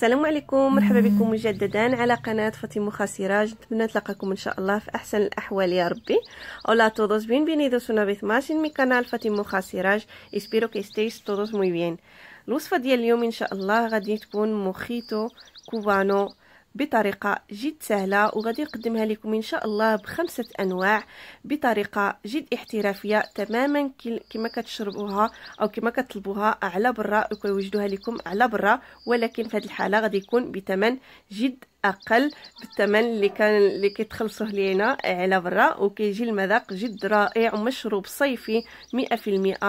السلام عليكم، مرحبا بكم مجددا على قناه فاطمه سراج. نتمنى نتلاقاكم ان شاء الله في احسن الاحوال يا ربي. Hola a todos, bienvenidos una vez más en mi canal Fatimoha Siraj. Espero que estéis todos muy bien. الوصفه ديال اليوم ان شاء الله غادي تكون موخيتو كوبانو بطريقه جد سهله، وغادي نقدمها لكم ان شاء الله بخمسه انواع بطريقه جد احترافيه تماما كما كتشربوها او كما كتطلبوها على برا وكيوجدوها لكم على برا، ولكن في هذه الحاله غادي يكون بثمن جد اقل بالثمن اللي كيتخلصوه لينا على برا، وكيجي المذاق جد رائع ومشروب صيفي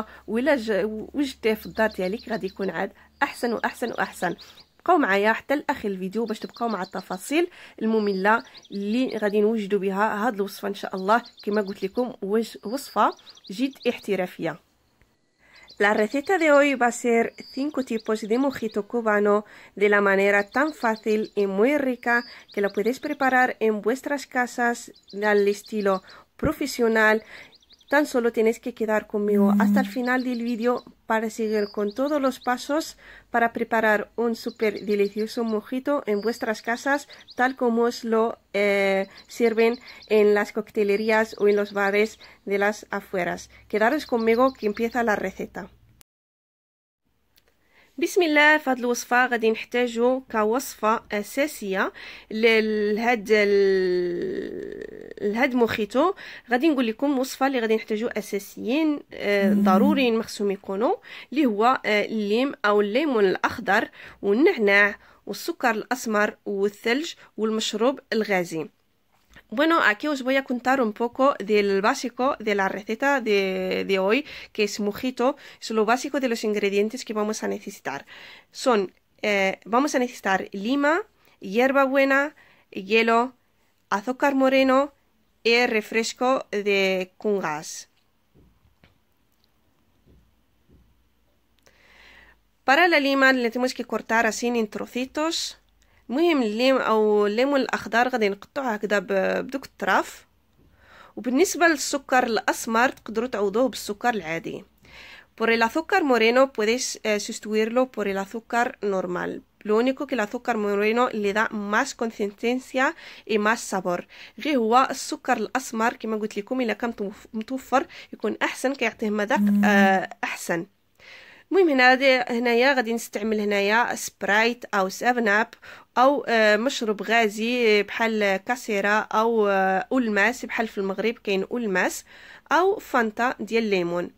100%. ولا وجدتيه في الدار ديالك غادي يكون عاد احسن واحسن واحسن. بقاو معايا حتى لاخر الفيديو باش تبقاو مع التفاصيل الممله اللي غادي نوجدوا بها هاد الوصفه ان شاء الله. كما قلت لكم وصفه جد احترافيه. La receta de hoy va a ser 5 tipos de mojito cubano de la manera tan fácil y muy rica que lo podéis preparar en vuestras casas al estilo profesional. Tan solo tenéis que quedar conmigo hasta el final del vídeo para seguir con todos los pasos para preparar un súper delicioso mojito en vuestras casas, tal como os lo sirven en las coctelerías o en los bares de las afueras. Quedaros conmigo que empieza la receta. بسم الله. في هذه الوصفه غادي نحتاجو كوصفه اساسيه لهاد موخيتو. غادي نقول لكم وصفه اللي غادي نحتاجو اساسيين ضروريين مخصوم يكونوا، اللي هو الليم او الليمون الاخضر والنعناع والسكر الاسمر والثلج والمشروب الغازي. Bueno, aquí os voy a contar un poco del básico de la receta de hoy, que es mojito. Es lo básico de los ingredientes que vamos a necesitar. Son, vamos a necesitar lima, hierbabuena, hielo, azúcar moreno y refresco con gas. Para la lima le tenemos que cortar así en trocitos. المهم الليم او الليمون الاخضر غادي نقطعوه هكذا بدوك الطراف. وبالنسبه للسكر الاسمر تقدروا تعوضوه بالسكر العادي. por el azúcar moreno puedes sustituirlo por el azúcar normal. lo único que el azúcar moreno le da más consistencia y más sabor. غير هو السكر الاسمر كما قلت لكم الا كان متوفر يكون احسن، كيعطيه مذاق احسن. المهم هنايا غادي نستعمل هنايا سبرايت او 7 اب او مشروب غازي بحال كاسيرا او الماس، بحال في المغرب كاين الماس او فانتا ديال الليمون.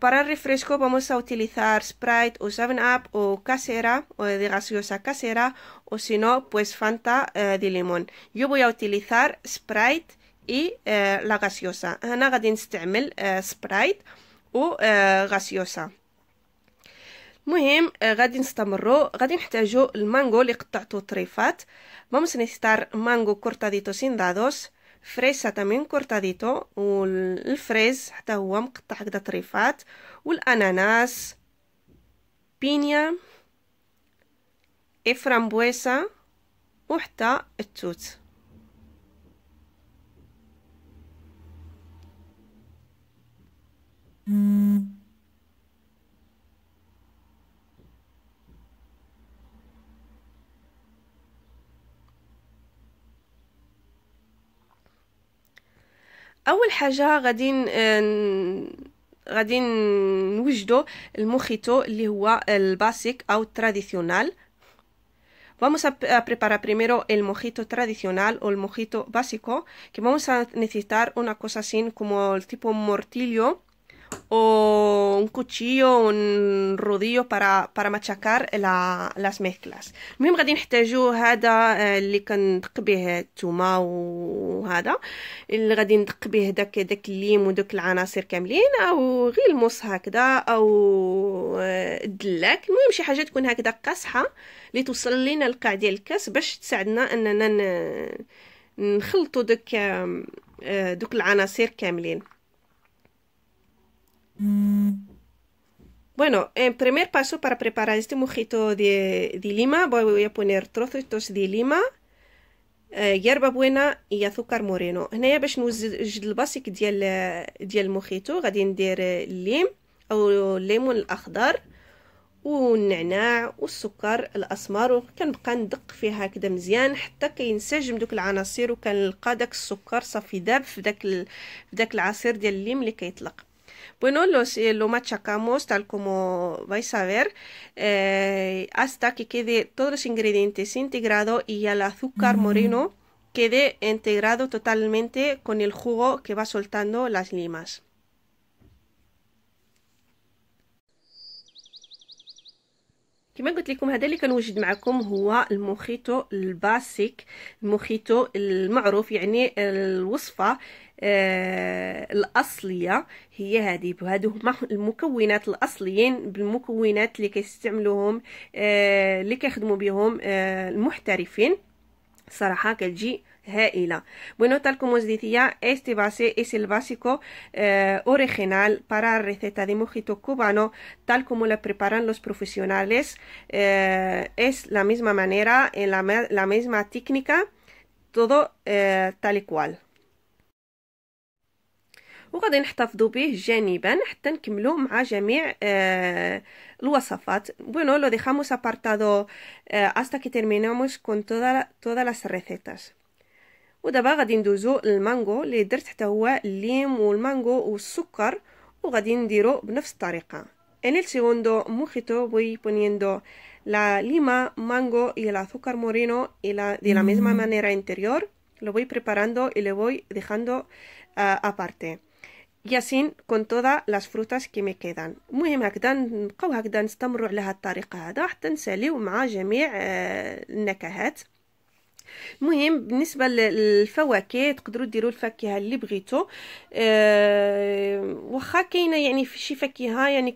para el refresco vamos a utilizar Sprite o 7 Up o Casera o de gaseosa Casera o si no pues Fanta de limón. Yo voy a utilizar Sprite y la gaseosa. هنا غادي نستعمل سبرايت و غاسيوسا. المهم غادي نستمروا. غادي نحتاجوا المانجو اللي قطعته طريفات. vamos a necesitar mango cortadito sin dados, fresa también cortadito والفريز حتى هو مقطع هكذا طريفات، والاناناس، بينيا، افرامبويسا وحتى التوت. اول حاجه غادي نوجدو الموخيتو اللي هو الباسيك او التراديسيونال. vamos a preparar primero el mojito tradicional o el mojito básico, que vamos a necesitar una cosa así como el tipo mortillo o un cuchillo o un rodillo para machacar las mezclas. المهم غادي نحتاجو هذا اللي كندق به الثومه، وهذا اللي غادي ندق به داك الليم ودوك العناصر كاملين، او غير الموس هكذا او الدلاك. المهم شي حاجه تكون هكذا قاصحه اللي توصل لينا القاع ديال الكاس باش تساعدنا اننا نخلطوا دوك العناصر كاملين. Bueno, en primer paso para preparar este mojito de lima voy a poner trocitos de lima, hierbabuena y azúcar moreno. هنايا باش نوجد الباسيك ديال الموخيتو غادي ندير الليم او الليمون الاخضر والنعناع والسكر الاسمر، وكنبقى ندق فيها هكذا مزيان حتى كينسجم دوك العناصر، وكنلقى داك السكر صافي داب في داك العصير ديال الليم اللي كيطلق. Bueno, lo machacamos tal como vais a ver hasta que quede todos los ingredientes integrados y el azúcar moreno quede integrado totalmente con el jugo que va soltando las limas. كما قلت لكم هذا اللي كنوجد معكم هو الموخيتو الباسيك، الموخيتو المعروف، يعني الوصفه الاصليه هي هذه. بهادو هما المكونات الاصليين بالمكونات اللي كيستعملوهم اللي كيخدموا بهم المحترفين. صراحه كتجي هائلة. Bueno, tal como os decía, este base es el básico original para receta de mojito cubano, tal como la preparan los profesionales. Es la misma manera, en la misma técnica, todo tal y cual. وغادي نحتفظوا به جانبا حتى نكملوا مع جميع الوصفات. Bueno, lo dejamos apartado hasta que terminamos con todas las recetas. ودابا غادي ندوزو للمانغو اللي درت حتى هو الليم والمانغو والسكر، وغادي نديرو بنفس الطريقه. En el segundo mojito voy poniendo la lima, mango y el azúcar moreno y de la misma manera interior. Lo voy preparando y le voy dejando aparte. Y así con todas las frutas que me quedan. المهم هكذا نبقاو هكذا نستمروا على هاد الطريقه هذا حتى نساليو مع جميع النكهات. المهم بالنسبه للفواكه تقدروا ديروا الفاكهه اللي بغيتو، واخا كاينه يعني في شي فاكهه يعني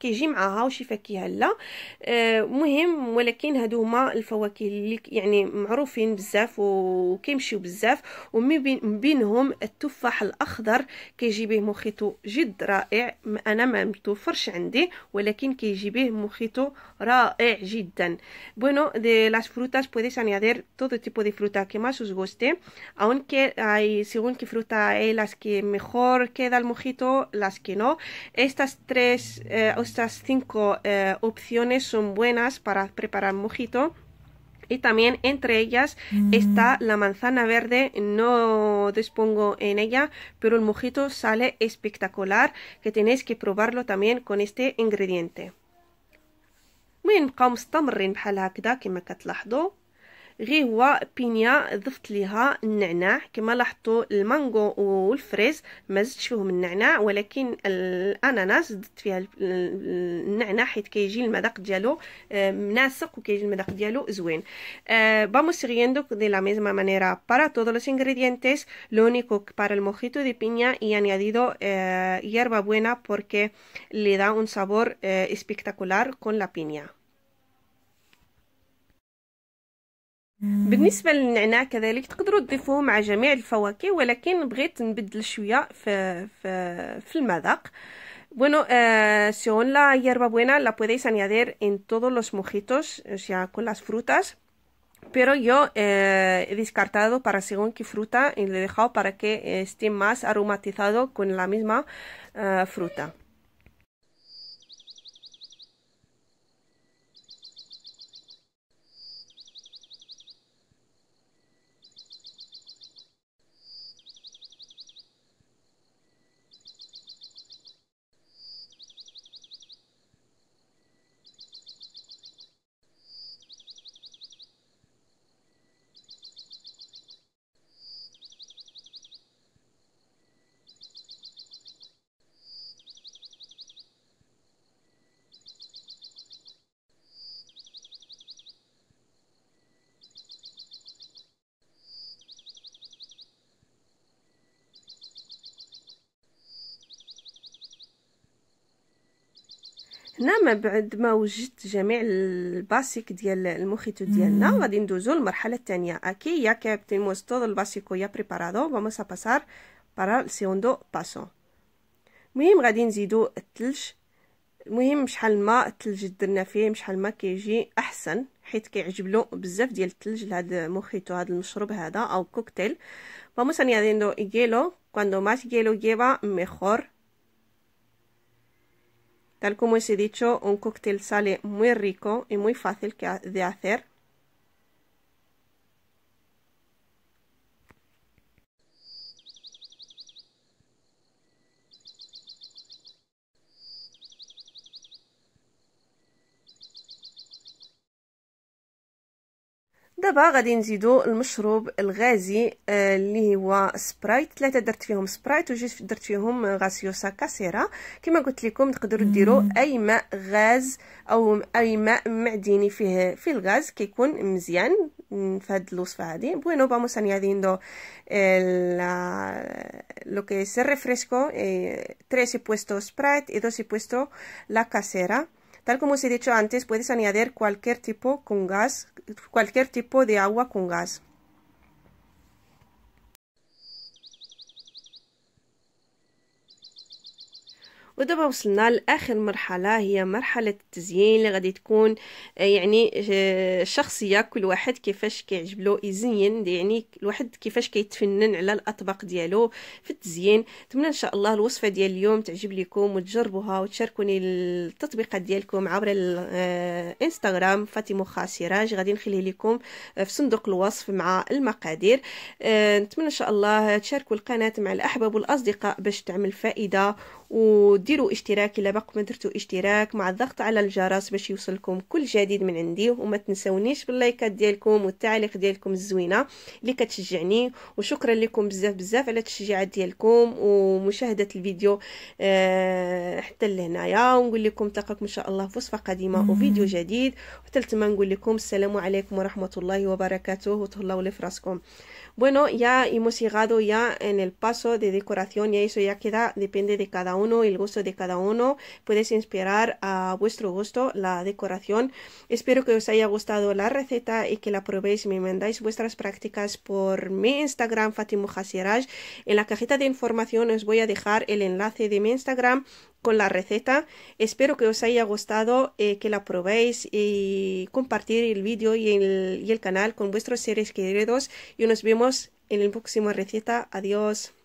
كيجي معاها وشي فاكهه لا، المهم ولكن هادو هما الفواكه اللي يعني معروفين بزاف وكيمشيو بزاف، ومن بينهم التفاح الاخضر كيجي به مخيطو جد رائع. انا ما متوفرش عندي ولكن كيجي به مخيطو رائع جدا. Bueno, de las frutas puedes añadir todo tipo de fruta que más os guste, aunque hay según qué fruta hay las que mejor queda el mojito, las que no. Estas cinco opciones son buenas para preparar mojito. Y también entre ellas está la manzana verde. No dispongo en ella, pero el mojito sale espectacular, que tenéis que probarlo también con este ingrediente. وين نبقاو مستمرين بحال هكذا كما كتلاحظوا. غير هو بينيا ضفت ليها النعناع كما لاحظتوا، المانجو والفريز ما زدتش فيهم النعناع، ولكن الاناناس زدت فيها النعناع حيت كيجي المذاق ديالو مناسق وكيجي المذاق ديالو زوين. vamos siguiendo de la misma manera para todos los ingredientes. Lo único para el mojito de piña y añadido hierbabuena porque le da un sabor espectacular con la piña. بالنسبه للنعناع كذلك تقدروا تضيفوه مع جميع الفواكه، ولكن بغيت نبدل شويه في المذاق. Bueno, según la hierbabuena la podéis añadir en todos los mojitos, o sea, con las frutas, pero yo he descartado para según qué fruta y le he dejado para que esté más aromatizado con la misma fruta. هنا من بعد ما وجدت جميع الباسيك ديال المخيط ديالنا غادي ندوزو للمرحله الثانيه. اكي يا كابتيموس todo el básico ya preparado, vamos a pasar para el segundo paso. المهم غادي نزيدو الثلج. المهم شحال ما الثلج درنا فيه شحال ما كيجي احسن، حيت كيعجبلو بزاف ديال الثلج لهذا المخيط هذا المشروب هذا او كوكتيل. vamos añadiendo hielo, cuando más hielo lleva mejor. Tal como os he dicho, un cóctel sale muy rico y muy fácil de hacer. دابا غادي نزيدو المشروب الغازي اللي هو سبرايت. ثلاثه درت فيهم سبرايت وجوج درت فيهم غاسيوسا كاسيرا. كما قلت لكم تقدروا ديروا اي ماء غاز او اي ماء معدني فيه الغاز كيكون مزيان في هاد الوصفه هادي. بوينو vamos añadiendo lo que es el refresco, 3 he puesto Sprite y 2 he puesto la casera. Tal como os he dicho antes, puedes añadir cualquier tipo con gas, cualquier tipo de agua con gas. ودابا وصلنا لاخر مرحله، هي مرحله التزيين اللي غادي تكون يعني شخصيه كل واحد كيفاش كيعجبلو يزين، يعني الواحد كيفاش كيتفنن على الاطباق ديالو في التزيين. نتمنى ان شاء الله الوصفه ديال اليوم تعجب لكم وتجربوها وتشاركوني التطبيقات ديالكم عبر الانستغرام فاتيموخا سراج. غادي نخليه لكم في صندوق الوصف مع المقادير. نتمنى ان شاء الله تشاركوا القناه مع الاحباب والاصدقاء باش تعمل فائده، وديروا اشتراك الا باقي ما درتوا اشتراك مع الضغط على الجرس باش يوصلكم كل جديد من عندي. وما تنسونيش باللايكات ديالكم والتعليق ديالكم الزوينه اللي كتشجعني. وشكرا لكم بزاف بزاف على التشجيعات ديالكم ومشاهده الفيديو حتى لهنايا. ونقول لكم نلقاكم ان شاء الله في وصفه قادمه وفيديو جديد. وحتى لتما نقول لكم السلام عليكم ورحمه الله وبركاته وتهلاو لي في راسكم. Bueno, ya hemos llegado ya en el paso de decoración, y eso ya queda, depende de cada uno, el gusto de cada uno. Puedes inspirar a vuestro gusto la decoración. Espero que os haya gustado la receta y que la probéis y me mandáis vuestras prácticas por mi Instagram, Fatimoha Siraj. En la cajita de información os voy a dejar el enlace de mi Instagram con la receta. Espero que os haya gustado, que la probéis y compartir el vídeo y el canal con vuestros seres queridos, y nos vemos en el próximo receta. Adiós.